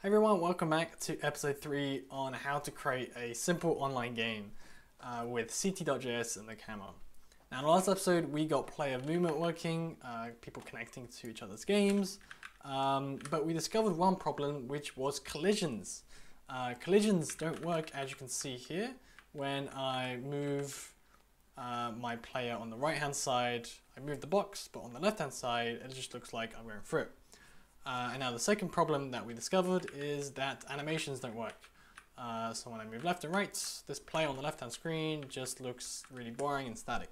Hey everyone, welcome back to episode 3 on how to create a simple online game with ct.js and the camera. Now in the last episode we got player movement working, people connecting to each other's games, but we discovered one problem which was collisions. Collisions don't work, as you can see here. When I move my player on the right hand side, I move the box, but on the left hand side it just looks like I'm going through it. And now the second problem that we discovered is that animations don't work. So when I move left and right, this play on the left-hand screen just looks really boring and static.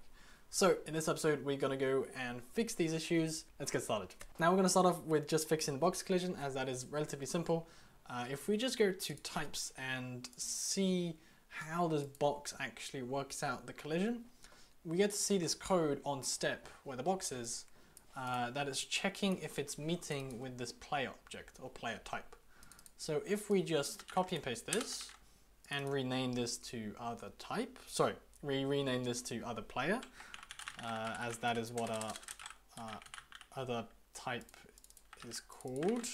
So in this episode, we're gonna go and fix these issues. Let's get started. Now we're gonna start off with just fixing the box collision, as that is relatively simple. If we just go to types and see how this box actually works out the collision, we get to see this code on step where the box is. That is checking if it's meeting with this player object or player type. So if we just copy and paste this and rename this to other type, sorry, we rename this to other player, as that is what our other type is called.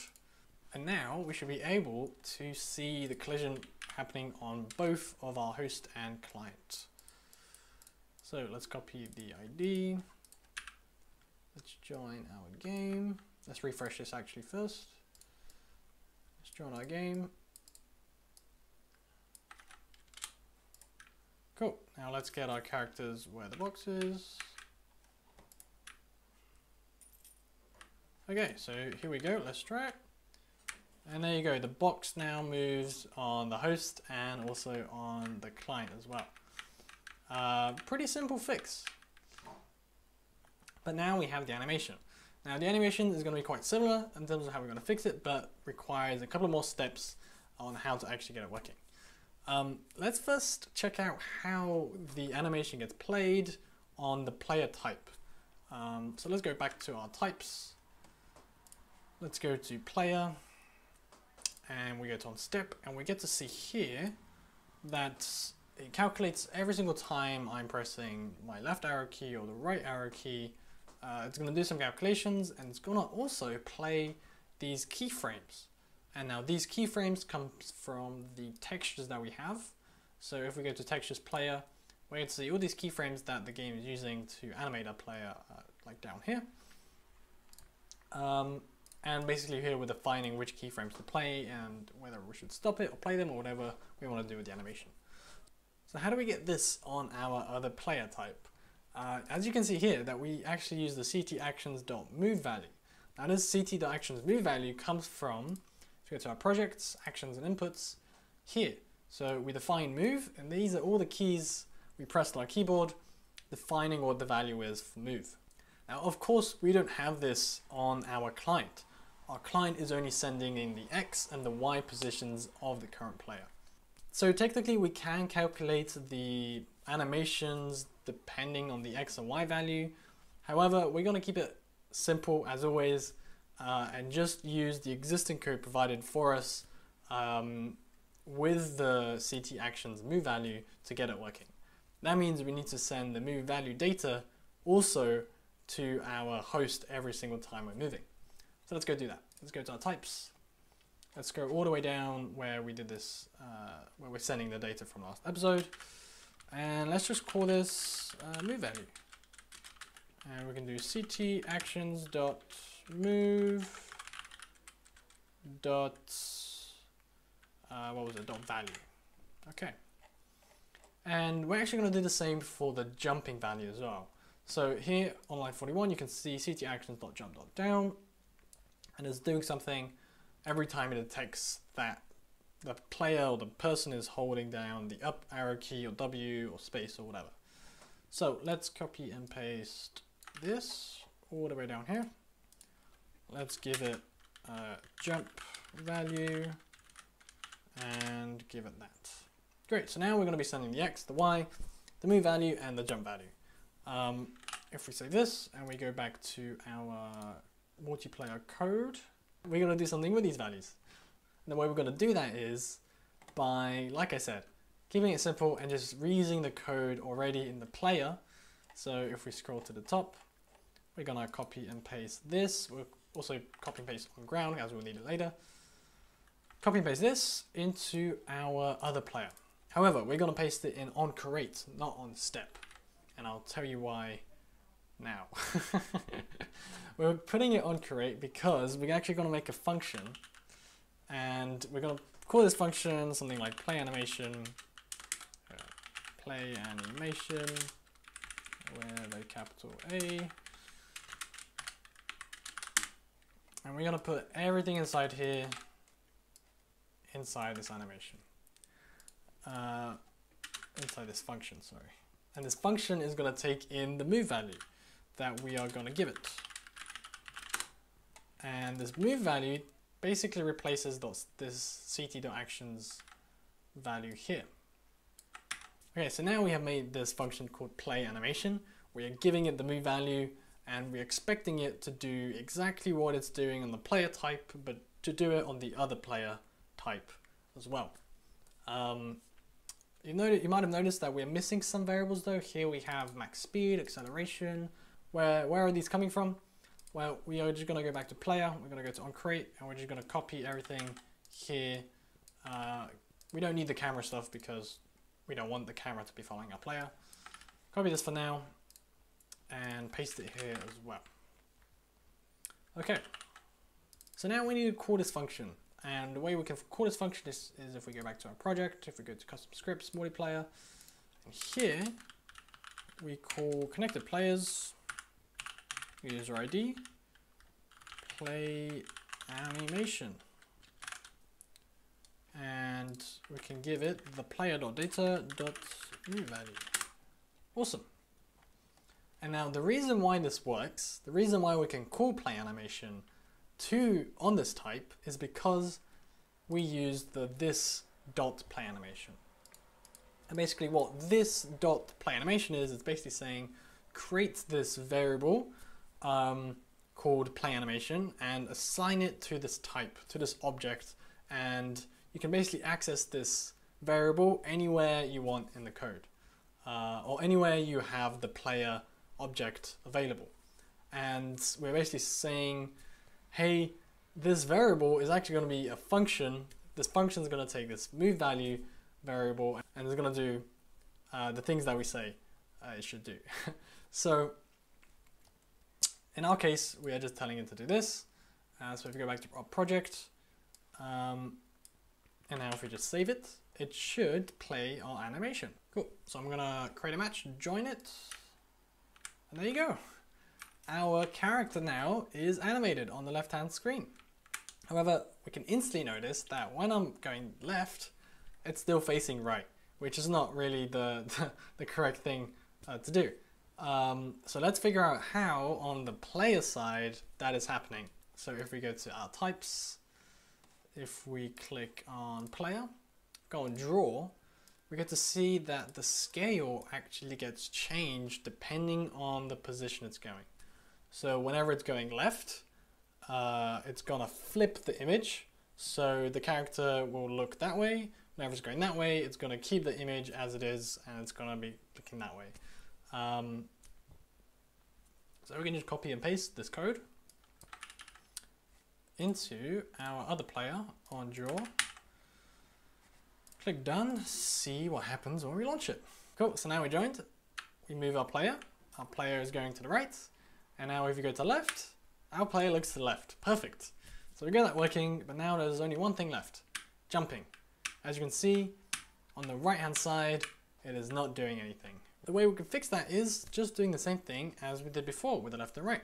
And now we should be able to see the collision happening on both of our host and client. So let's copy the ID. Let's join our game. Let's refresh this actually first. Let's join our game. Cool. Now let's get our characters where the box is. Okay, so here we go. Let's try it. And there you go. The box now moves on the host and also on the client as well. Pretty simple fix. But now we have the animation. Now the animation is going to be quite similar in terms of how we're going to fix it, but requires a couple of more steps on how to actually get it working. Let's first check out how the animation gets played on the player type. So let's go back to our types. Let's go to player and we go to on step, and we get to see here that it calculates every single time I'm pressing my left arrow key or the right arrow key. It's going to do some calculations, and it's going to also play these keyframes. And now these keyframes come from the textures that we have. So if we go to textures player, we're going to see all these keyframes that the game is using to animate our player, like down here. And basically here we're defining which keyframes to play and whether we should stop it or play them or whatever we want to do with the animation. So how do we get this on our other player type? As you can see here, that we actually use the ct.actions.moveValue. Now this ct.actions.moveValue comes from, if we go to our projects, actions and inputs, here. So we define move, and these are all the keys we pressed on our keyboard, defining what the value is for move. Now of course, we don't have this on our client. Our client is only sending in the X and the Y positions of the current player. So technically we can calculate the animations depending on the X and Y value. However, we're going to keep it simple as always and just use the existing code provided for us with the CT actions move value to get it working. That means we need to send the move value data also to our host every single time we're moving. So let's go do that. Let's go to our types. Let's go all the way down where we did this, where we're sending the data from last episode. And let's just call this move value. And we can do ct actions.move dot, what was it, dot value. Okay. And we're actually going to do the same for the jumping value as well. So here on line 41, you can see ct actions.jump.down, and it's doing something every time it detects that the player or the person is holding down the up arrow key or W or space or whatever. So let's copy and paste this all the way down here. Let's give it a jump value and give it that. Great, so now we're going to be sending the X, the Y, the move value and the jump value. If we save this and we go back to our multiplayer code, we're going to do something with these values. And the way we're going to do that is by, like I said, keeping it simple and just reusing the code already in the player. So if we scroll to the top, we're going to copy and paste this. We'll also copy and paste on ground as we'll need it later. Copy and paste this into our other player. However, we're going to paste it in on create, not on step. And I'll tell you why now. We're putting it on create because we're actually going to make a function, and we're going to call this function something like play animation with a capital A. And we're going to put everything inside here, inside this animation, inside this function, sorry. And this function is going to take in the move value that we are going to give it. And this move value basically replaces this ct.actions value here. Okay, so now we have made this function called play animation. We are giving it the move value, and we're expecting it to do exactly what it's doing on the player type, but to do it on the other player type as well. You might have noticed that we're missing some variables though. Here we have max speed, acceleration. Where are these coming from? Well, we are just gonna go back to player, we're gonna go to on create, and we're just gonna copy everything here. We don't need the camera stuff because we don't want the camera to be following our player. Copy this for now and paste it here as well. Okay, so now we need to call this function. And the way we can call this function is if we go back to our project, if we go to custom scripts, multiplayer, and here we call connected players, user ID, play animation. And we can give it the player.data.newValue. Awesome. And now the reason why this works, the reason why we can call play animation on this type is because we use the this dot play animation. And basically what this dot play animation is, it's basically saying create this variable called play animation and assign it to this type, to this object, and you can basically access this variable anywhere you want in the code, or anywhere you have the player object available. And we're basically saying, hey, this variable is actually going to be a function. This function is going to take this move value variable and it's going to do the things that we say it should do. So in our case, we are just telling it to do this. So if we go back to our project, and now if we just save it, it should play our animation. Cool. So I'm going to create a match, join it, and there you go. Our character now is animated on the left-hand screen. However, we can instantly notice that when I'm going left, it's still facing right, which is not really the correct thing to do. So let's figure out how on the player side that is happening. So if we go to our types, if we click on player, go on draw, we get to see that the scale actually gets changed depending on the position it's going. So whenever it's going left, it's gonna flip the image. So the character will look that way. Whenever it's going that way, it's gonna keep the image as it is and it's gonna be looking that way. So we can just copy and paste this code into our other player on draw. Click done, see what happens when we launch it. Cool, so now we're joined. We move our player is going to the right. And now if you go to left, our player looks to the left. Perfect. So we got that working, but now there's only one thing left, jumping. As you can see, on the right-hand side, it is not doing anything. The way we can fix that is just doing the same thing as we did before with the left and right.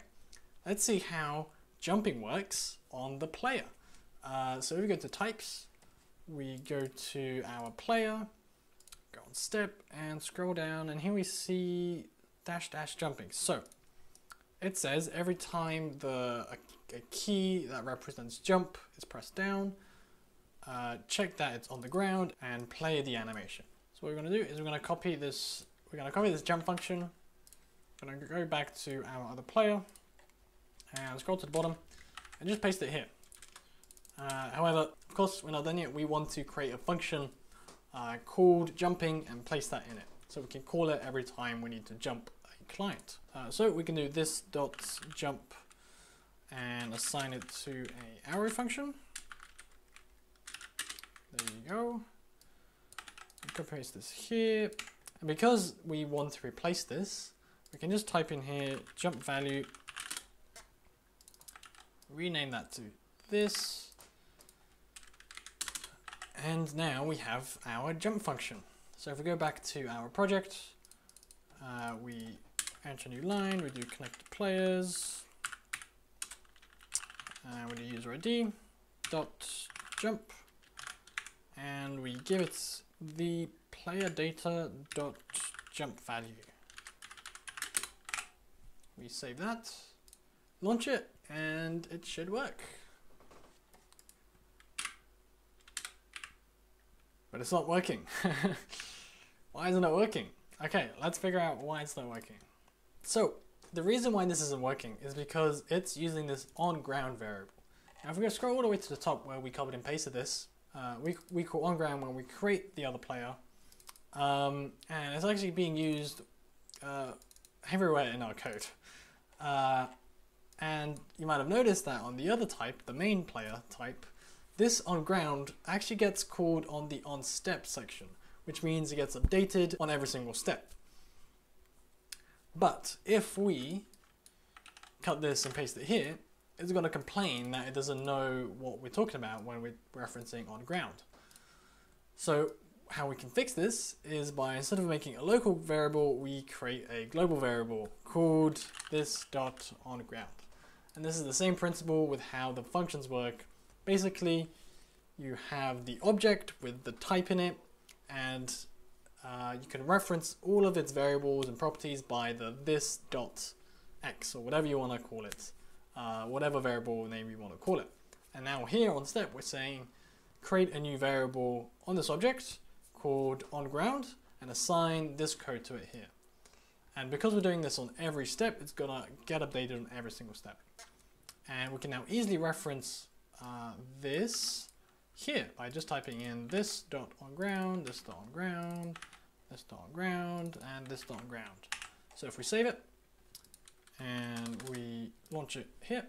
Let's see how jumping works on the player. So if we go to types, we go to our player, go on step and scroll down, and here we see -- jumping. So it says every time a key that represents jump is pressed down, check that it's on the ground and play the animation. So what we're going to do is we're going to copy this jump function. I'm going to go back to our other player and scroll to the bottom and just paste it here. However, of course, we're not done yet. We want to create a function called jumping and place that in it, so we can call it every time we need to jump client. So we can do this dot jump and assign it to an arrow function. paste this here. And because we want to replace this, we can just type in here, jump value, rename that to this. And now we have our jump function. So if we go back to our project, we enter a new line, we do connect to players, we do user ID dot jump, and we give it the player data dot jump value. We save that, launch it, and it should work. But it's not working. Why isn't it working? Okay, let's figure out why it's not working. So the reason why this isn't working is because it's using this on-ground variable. Now if we're going to scroll all the way to the top where we copied and pasted this, we call on-ground when we create the other player, and it's actually being used everywhere in our code. And you might have noticed that on the other type, the main player type, this on ground actually gets called on the on step section, which means it gets updated on every single step. But if we cut this and paste it here, it's going to complain that it doesn't know what we're talking about when we're referencing on ground. So how we can fix this is by, instead of making a local variable, we create a global variable called this.onGround. And this is the same principle with how the functions work. Basically, you have the object with the type in it, and you can reference all of its variables and properties by the this.x, or whatever you want to call it, whatever variable name you want to call it. And now here on step, we're saying create a new variable on this object called onGround and assign this code to it here. And because we're doing this on every step, it's going to get updated on every single step. And we can now easily reference this here by just typing in this dot on ground, this dot on ground, this dot on ground, and this dot on ground. So if we save it and we launch it here,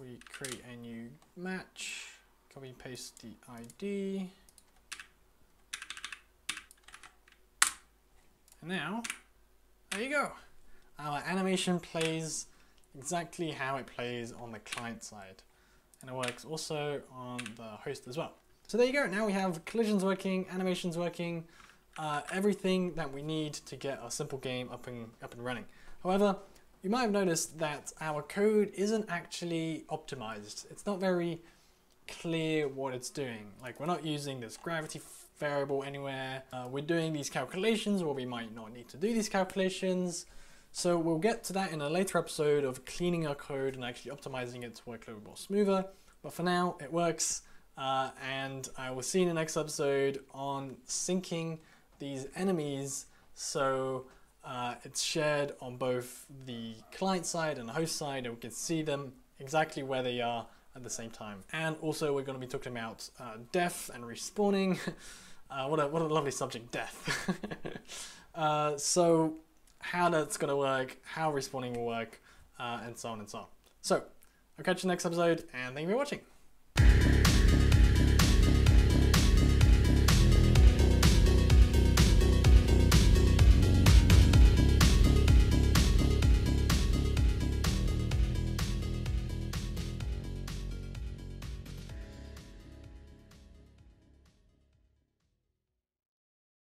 we create a new match, copy paste the ID, and now there you go. Our animation plays exactly how it plays on the client side, and it works also on the host as well. So there you go, now we have collisions working, animations working, everything that we need to get our simple game up and running. However, you might have noticed that our code isn't actually optimized. It's not very clear what it's doing. Like, we're not using this gravity variable anywhere, we're doing these calculations where we might not need to do these calculations. So we'll get to that in a later episode of cleaning our code and actually optimizing it to work a little more smoother. But for now, it works. And I will see you in the next episode on syncing these enemies so it's shared on both the client side and the host side, and we can see them exactly where they are at the same time. And also we're going to be talking about death and respawning. What a lovely subject, death. So how that's going to work, how respawning will work, and so on and so on. So, I'll catch you next episode, and thank you for watching.